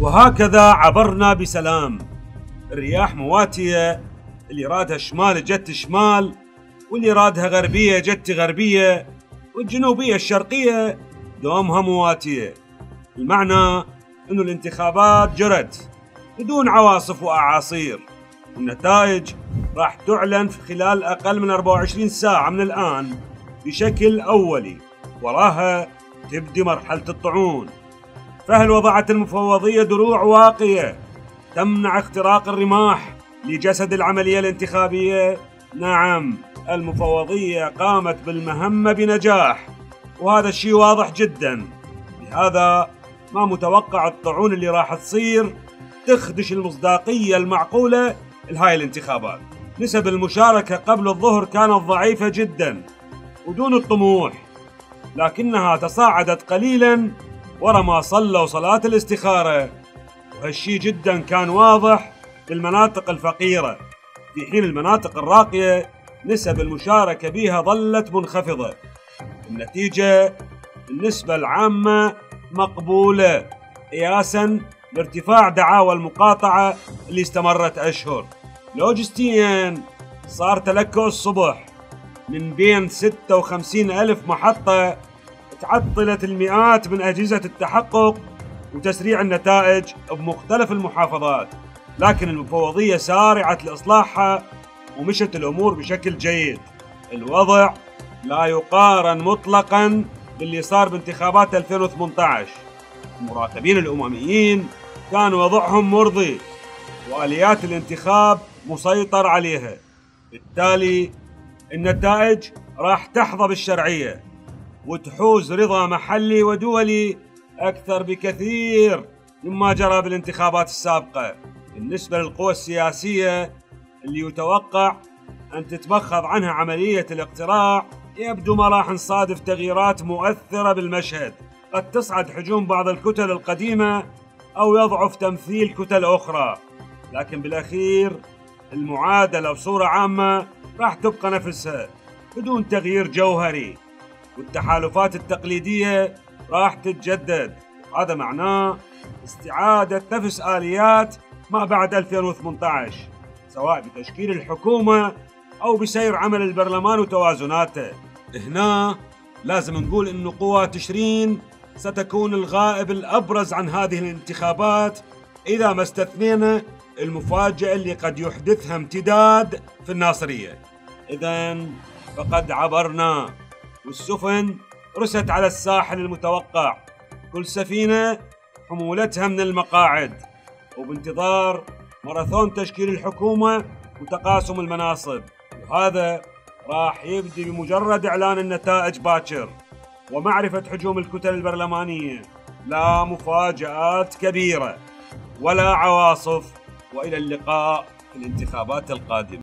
وهكذا عبرنا بسلام. الرياح مواتية، اللي رادها شمال جت شمال، واللي رادها غربية جت غربية، والجنوبية الشرقية دومها مواتية. المعنى أنه الانتخابات جرت بدون عواصف وأعاصير، والنتائج راح تعلن في خلال أقل من 24 ساعة من الآن بشكل أولي، وراها تبدي مرحلة الطعون. فهل وضعت المفوضية دروع واقية تمنع اختراق الرماح لجسد العملية الانتخابية؟ نعم، المفوضية قامت بالمهمة بنجاح، وهذا الشيء واضح جدا. لهذا ما متوقع الطعون اللي راح تصير تخدش المصداقية المعقولة لهاي الانتخابات. نسب المشاركة قبل الظهر كانت ضعيفة جدا ودون الطموح، لكنها تصاعدت قليلا ورا ما صلوا صلاة الاستخارة، وهالشي جدا كان واضح في المناطق الفقيرة، في حين المناطق الراقية نسب المشاركة بها ظلت منخفضة. النتيجة النسبة العامة مقبولة قياسا لارتفاع دعاوى المقاطعة اللي استمرت أشهر. لوجستيا صار تلكؤ الصبح، من بين 56,000 محطة تعطلت المئات من أجهزة التحقق وتسريع النتائج بمختلف المحافظات، لكن المفوضية سارعت لإصلاحها ومشت الأمور بشكل جيد. الوضع لا يقارن مطلقا باللي صار بانتخابات 2018. المراقبين الأمميين كان وضعهم مرضي وآليات الانتخاب مسيطر عليها، بالتالي النتائج راح تحظى بالشرعية وتحوز رضا محلي ودولي أكثر بكثير مما جرى بالانتخابات السابقة. بالنسبة للقوى السياسية اللي يتوقع أن تتبخض عنها عملية الاقتراع، يبدو ما راح نصادف تغييرات مؤثرة بالمشهد. قد تصعد حجوم بعض الكتل القديمة أو يضعف تمثيل كتل أخرى، لكن بالأخير المعادلة بصورة عامة راح تبقى نفسها بدون تغيير جوهري، والتحالفات التقليدية راح تتجدد. هذا معناه استعادة نفس آليات ما بعد 2018، سواء بتشكيل الحكومة أو بسير عمل البرلمان وتوازناته. هنا لازم نقول إنه قوى تشرين ستكون الغائب الأبرز عن هذه الانتخابات، إذا ما استثنينا المفاجأة اللي قد يحدثها امتداد في الناصرية. إذن فقد عبرنا والسفن رست على الساحل المتوقع، كل سفينة حمولتها من المقاعد، وبانتظار ماراثون تشكيل الحكومة وتقاسم المناصب. وهذا راح يبدي بمجرد إعلان النتائج باكر ومعرفة حجوم الكتل البرلمانية. لا مفاجآت كبيرة ولا عواصف، وإلى اللقاء في الانتخابات القادمة.